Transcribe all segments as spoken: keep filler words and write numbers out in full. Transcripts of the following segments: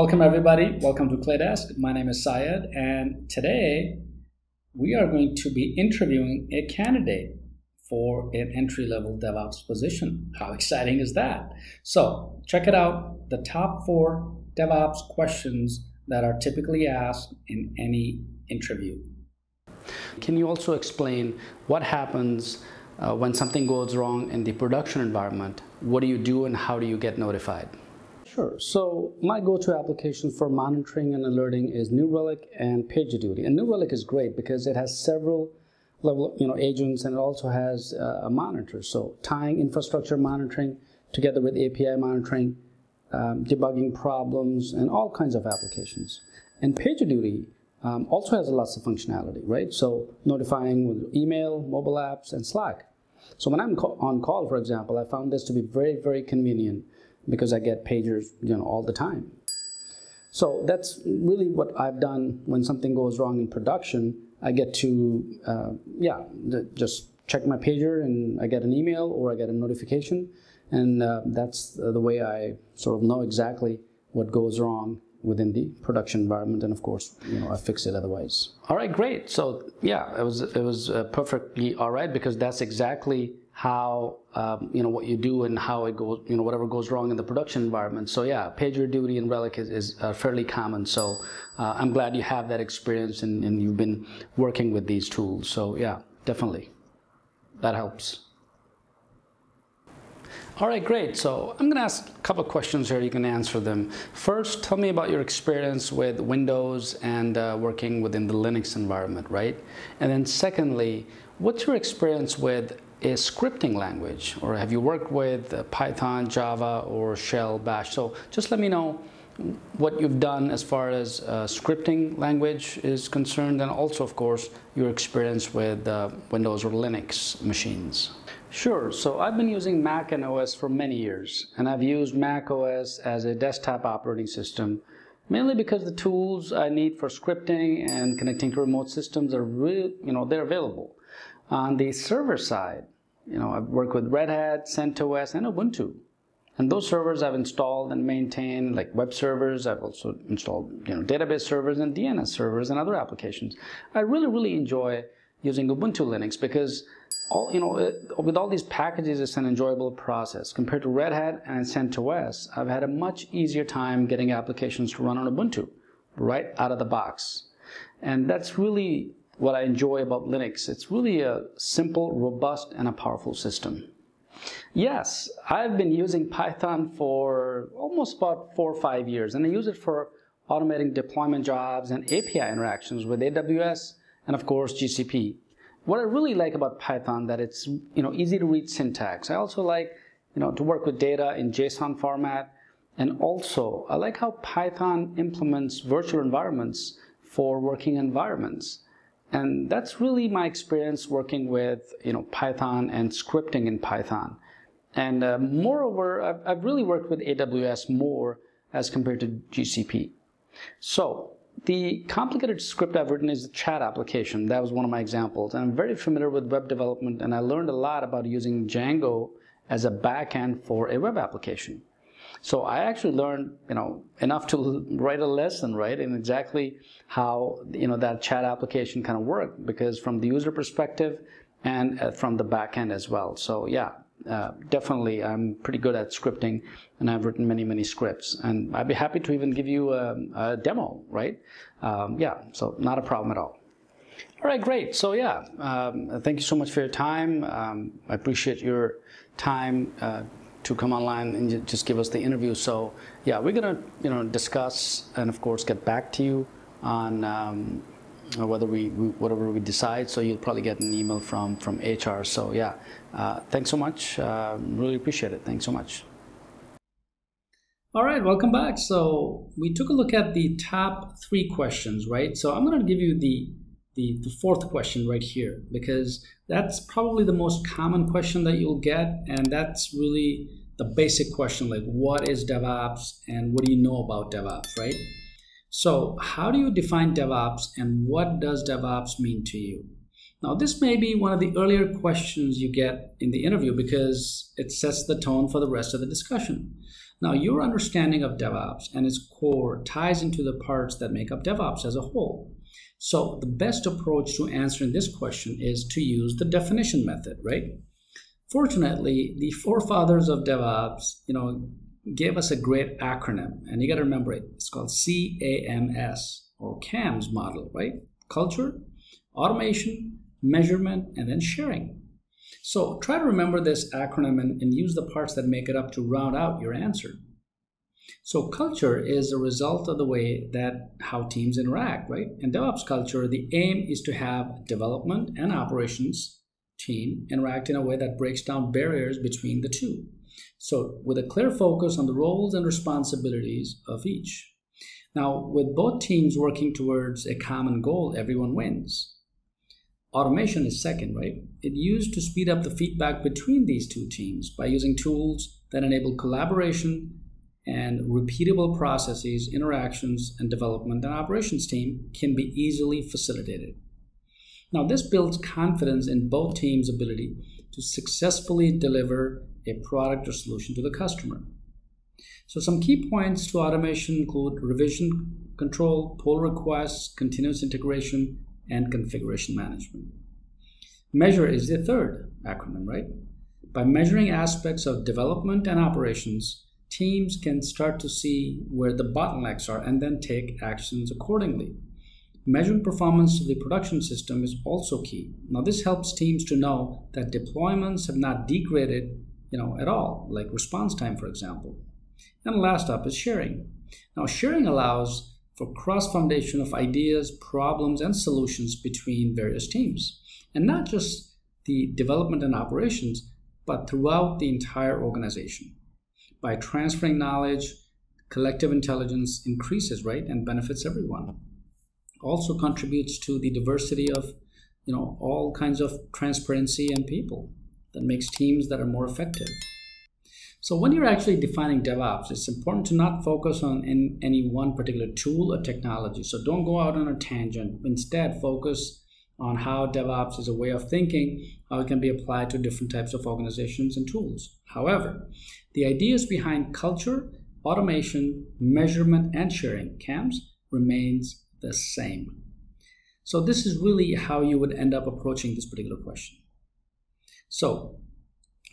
Welcome everybody, welcome to Claydesk. My name is Syed, and today we are going to be interviewing a candidate for an entry-level DevOps position. How exciting is that? So check it out, the top four DevOps questions that are typically asked in any interview. Can you also explain what happens uh, when something goes wrong in the production environment? What do you do and how do you get notified? Sure. So my go-to application for monitoring and alerting is New Relic and PagerDuty. And New Relic is great because it has several level, you know, agents, and it also has uh, a monitor. So tying infrastructure monitoring together with A P I monitoring, um, debugging problems, and all kinds of applications. And PagerDuty um, also has lots of functionality, right? So notifying with email, mobile apps, and Slack. So when I'm on call, for example, I found this to be very, very convenient, because I get pagers, you know, all the time. So that's really what I've done when something goes wrong in production. I get to, uh, yeah, just check my pager and I get an email or I get a notification. And uh, that's the way I sort of know exactly what goes wrong within the production environment. And of course, you know, I fix it otherwise. All right, great. So yeah, it was, it was uh, perfectly all right, because that's exactly how, um, you know, what you do and how it goes, you know, whatever goes wrong in the production environment. So yeah, PagerDuty and Relic is, is uh, fairly common. So uh, I'm glad you have that experience and, and you've been working with these tools. So yeah, definitely. That helps. All right, great. So I'm going to ask a couple of questions here. You can answer them. First, tell me about your experience with Windows and uh, working within the Linux environment, right? And then secondly, what's your experience with a scripting language, or have you worked with Python, Java, or Shell, Bash? So just let me know what you've done as far as uh, scripting language is concerned, and also, of course, your experience with uh, Windows or Linux machines. Sure. So I've been using Mac and O S for many years, and I've used Mac O S as a desktop operating system, mainly because the tools I need for scripting and connecting to remote systems are really, you know, they're available. On the server side, you know, I've worked with Red Hat, CentOS, and Ubuntu. And those servers I've installed and maintained, like web servers. I've also installed, you know, database servers and D N S servers and other applications. I really, really enjoy using Ubuntu Linux because, all you know, it, with all these packages, it's an enjoyable process. Compared to Red Hat and CentOS, I've had a much easier time getting applications to run on Ubuntu right out of the box. And that's really what I enjoy about Linux. It's really a simple, robust, and a powerful system. Yes, I've been using Python for almost about four or five years, and I use it for automating deployment jobs and A P I interactions with A W S and, of course, G C P. What I really like about Python is that it's, you know, easy to read syntax. I also like, you know, to work with data in JSON format, and also I like how Python implements virtual environments for working environments. And that's really my experience working with, you know, Python and scripting in Python. And uh, moreover, I've, I've really worked with A W S more as compared to G C P. So the complicated script I've written is the chat application. That was one of my examples. And I'm very familiar with web development, and I learned a lot about using Django as a backend for a web application. So I actually learned, you know, enough to write a lesson, right, in exactly how, you know, that chat application kind of worked, because from the user perspective and from the back end as well. So yeah, uh, definitely I'm pretty good at scripting, and I've written many, many scripts, and I'd be happy to even give you a, a demo, right? Um, yeah, so not a problem at all. All right, great. So yeah, um, thank you so much for your time. Um, I appreciate your time uh, to come online and just give us the interview. So yeah, we're gonna, you know, discuss and of course get back to you on um, whether we, we whatever we decide. So you'll probably get an email from from H R. So yeah, uh, thanks so much. Uh, really appreciate it. Thanks so much. All right, welcome back. So we took a look at the top three questions, right? So I'm gonna give you the the, the fourth question right here, because that's probably the most common question that you'll get, and that's really the basic question, like what is DevOps and what do you know about DevOps, right? So how do you define DevOps and what does DevOps mean to you? Now this may be one of the earlier questions you get in the interview because it sets the tone for the rest of the discussion. Now, your understanding of DevOps and its core ties into the parts that make up DevOps as a whole. So the best approach to answering this question is to use the definition method, right? Fortunately, the forefathers of DevOps, you know, gave us a great acronym, and you got to remember it. It's called C A M S or CAMS model, right? Culture, automation, measurement, and then sharing. So try to remember this acronym and, and use the parts that make it up to round out your answer. So culture is a result of the way that how teams interact, right? In DevOps culture, the aim is to have development and operations team interact in a way that breaks down barriers between the two. So with a clear focus on the roles and responsibilities of each. Now, with both teams working towards a common goal, everyone wins. Automation is second, right? It used to speed up the feedback between these two teams by using tools that enable collaboration and repeatable processes, interactions, and development and operations team can be easily facilitated. Now, this builds confidence in both teams' ability to successfully deliver a product or solution to the customer. So some key points to automation include revision control, pull requests, continuous integration, and configuration management. Measure is the third acronym, right? By measuring aspects of development and operations, teams can start to see where the bottlenecks are and then take actions accordingly. Measuring performance of the production system is also key. Now, this helps teams to know that deployments have not degraded, you know, at all, like response time, for example. And last up is sharing. Now, sharing allows for cross-foundation of ideas, problems, and solutions between various teams. And not just the development and operations, but throughout the entire organization. By transferring knowledge, collective intelligence increases, right, and benefits everyone. Also contributes to the diversity of, you know, all kinds of transparency and people. That makes teams that are more effective. So when you're actually defining DevOps, it's important to not focus on in any one particular tool or technology. So don't go out on a tangent. Instead, focus on how DevOps is a way of thinking, how it can be applied to different types of organizations and tools. However, the ideas behind culture, automation, measurement, and sharing, CAMS, remains the same. So this is really how you would end up approaching this particular question. So,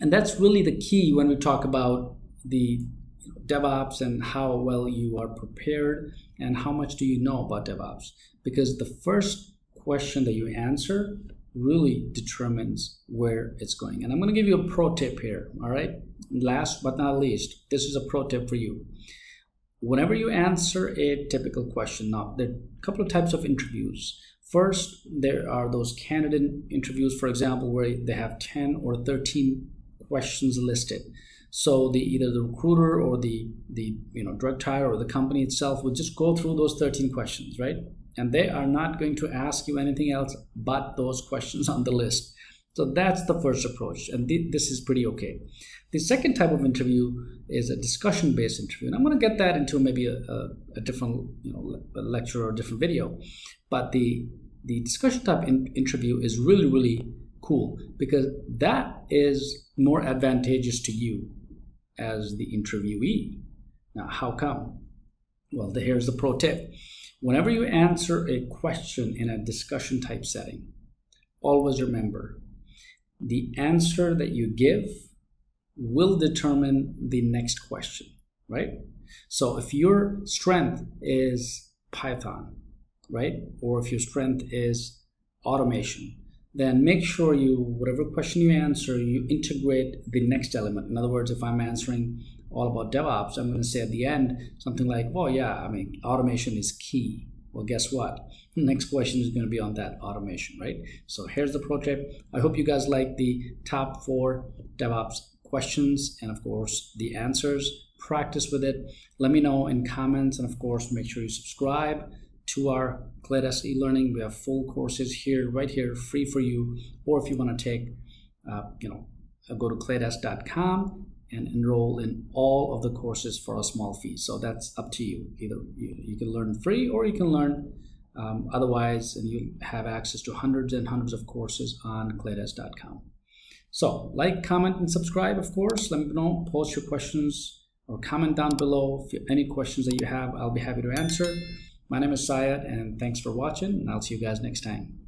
and that's really the key when we talk about the you know, DevOps and how well you are prepared and how much do you know about DevOps, because the first question that you answer really determines where it's going. And I'm going to give you a pro tip here, all right? Last but not least, this is a pro tip for you. Whenever you answer a typical question, now there are a couple of types of interviews. First, there are those candidate interviews, for example, where they have ten or thirteen questions listed. So the either the recruiter or the the you know drug tire or the company itself will just go through those thirteen questions, right? And they are not going to ask you anything else but those questions on the list. So that's the first approach, and th this is pretty okay. The second type of interview is a discussion-based interview, and I'm going to get that into maybe a, a, a different you know a lecture or a different video. But the the discussion type in interview is really really cool because that is more advantageous to you as the interviewee. Now, how come? Well, the, here's the pro tip. Whenever you answer a question in a discussion type setting, always remember the answer that you give will determine the next question, right? So if your strength is Python, right? Or if your strength is automation, then make sure you, whatever question you answer, you integrate the next element. In other words, if I'm answering all about DevOps, I'm going to say at the end something like, oh yeah, I mean, automation is key. Well, guess what? The next question is going to be on that automation, right? So here's the pro tip. I hope you guys like the top four DevOps questions and of course the answers. Practice with it. Let me know in comments, and of course make sure you subscribe to our Claydesk e-learning. We have full courses here, right here, free for you. Or if you want to take, uh, you know, go to claydesk dot com and enroll in all of the courses for a small fee. So that's up to you. Either you, you can learn free or you can learn um, otherwise, and you have access to hundreds and hundreds of courses on claydesk dot com. So like, comment, and subscribe, of course. Let me know, post your questions or comment down below. If any questions that you have, I'll be happy to answer. My name is Syed, and thanks for watching, and I'll see you guys next time.